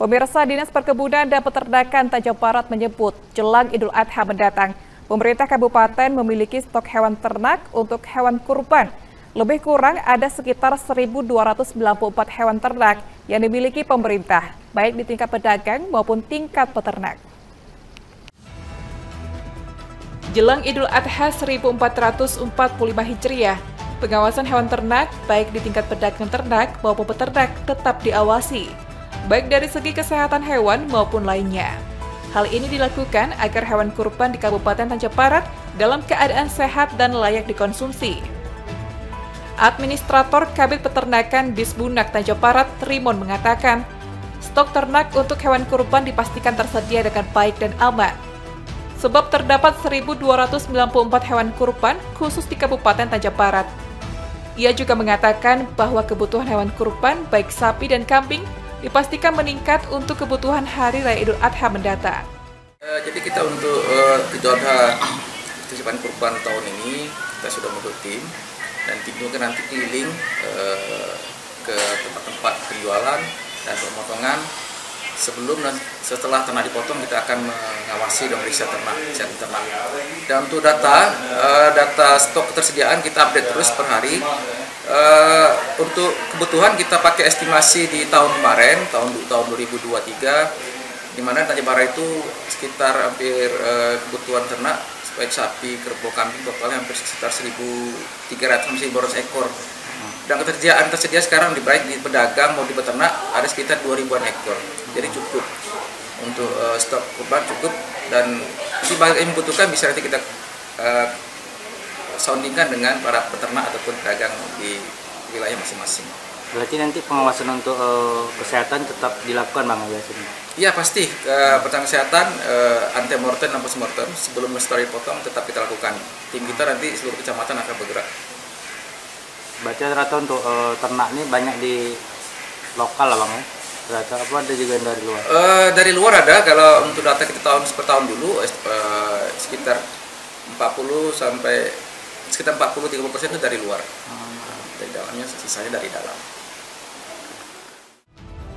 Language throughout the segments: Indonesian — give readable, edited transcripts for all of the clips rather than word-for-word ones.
Pemirsa, Dinas Perkebunan dan Peternakan Tanjung Barat menyebut jelang Idul Adha mendatang, pemerintah kabupaten memiliki stok hewan ternak untuk hewan kurban. Lebih kurang ada sekitar 1.294 hewan ternak yang dimiliki pemerintah, baik di tingkat pedagang maupun tingkat peternak. Jelang Idul Adha 1445 Hijriah, pengawasan hewan ternak baik di tingkat pedagang ternak maupun peternak tetap diawasi, baik dari segi kesehatan hewan maupun lainnya. Hal ini dilakukan agar hewan kurban di Kabupaten Tanjab Barat dalam keadaan sehat dan layak dikonsumsi. Administrator Kabit Peternakan Disbunnak Tanjab Barat, Trimon, mengatakan, stok ternak untuk hewan kurban dipastikan tersedia dengan baik dan aman. Sebab terdapat 1.294 hewan kurban khusus di Kabupaten Tanjab Barat. Ia juga mengatakan bahwa kebutuhan hewan kurban baik sapi dan kambing dipastikan meningkat untuk kebutuhan Hari Raya Idul Adha mendatang. Jadi kita untuk Idul Adha persiapan kurban tahun ini kita sudah membentuk tim, dan tim juga nanti keliling ke tempat-tempat penjualan dan pemotongan. Sebelum dan setelah ternak dipotong, kita akan mengawasi dan periksa ternak. Dan untuk data stok ketersediaan kita update terus per hari. Untuk kebutuhan kita pakai estimasi di tahun kemarin, tahun 2023, di mana Tanjab Barat itu sekitar hampir kebutuhan ternak baik sapi, kerbau, kambing totalnya hampir sekitar 1.300 ekor. Dan ketersediaan tersedia sekarang di baik di pedagang mau di peternak ada sekitar 2.000-an ekor. Jadi cukup untuk stok kurban cukup, dan sebagian yang dibutuhkan bisa nanti kita soundingkan dengan para peternak ataupun pedagang di wilayah masing-masing. Berarti nanti pengawasan untuk kesehatan tetap dilakukan, Bang, ya? Iya, pasti. Pertanggung kesehatan, antemortem dan postmortem sebelum story potong tetap kita lakukan. Tim kita nanti seluruh kecamatan akan bergerak. Berarti rata untuk ternak ini banyak di lokal lah, Bang, ya? Rata apa ada juga yang dari luar? Dari luar ada. Kalau untuk data kita per tahun dulu sekitar 40–30% itu dari luar, dari dalamnya sisanya dari dalam.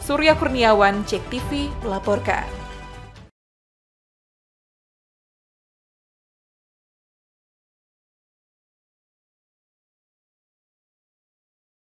Surya Kurniawan, JEK TV, melaporkan.